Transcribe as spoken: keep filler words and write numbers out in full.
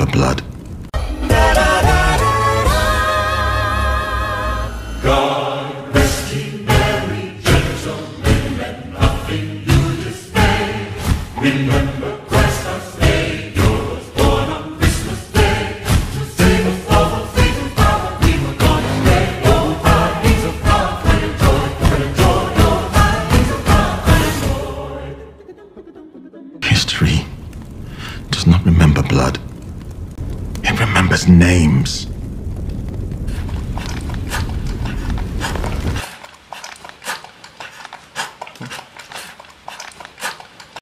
but blood. God rescue Mary, gentlemen, and nothing you dismay. Remember Christ our Savior was born on Christmas Day. To save us all from Satan's power, we were gonna stay. Oh, high things of God, great joy, great joy. Oh, high things of God, great joy. History does not remember blood. It remembers names.